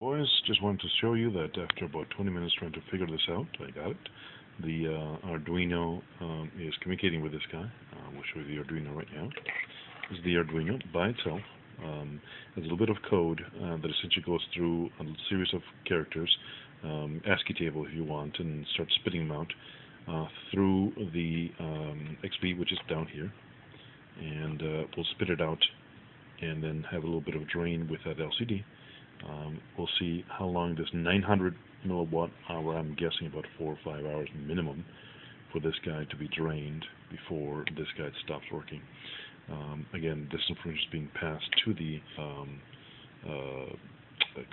Boys, just wanted to show you that after about 20 minutes trying to figure this out, I got it. The Arduino is communicating with this guy. We'll show you the Arduino right now. This is the Arduino by itself. There's a little bit of code that essentially goes through a series of characters, ASCII table if you want, and starts spitting them out through the XB, which is down here, and we'll spit it out and then have a little bit of drain with that LCD. We'll see how long this 900 milliwatt hour, I'm guessing about 4 or 5 hours minimum for this guy to be drained before this guy stops working. Again, this information is being passed to the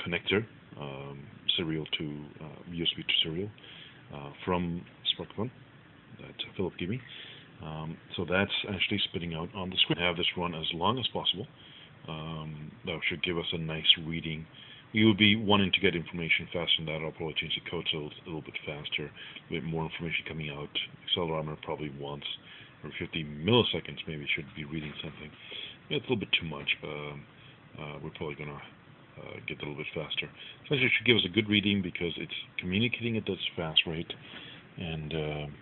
connector, serial to USB to serial, from SparkFun that Philip gave me. So that's actually spitting out on the screen. Have this run as long as possible. That should give us a nice reading. You'll be wanting to get information faster than that. I'll probably change the code so it's a little bit faster, a bit more information coming out. Accelerometer probably wants, or 50 milliseconds maybe should be reading something. Yeah, it's a little bit too much. We're probably going to get a little bit faster. Essentially, it should give us a good reading because it's communicating at this fast rate, and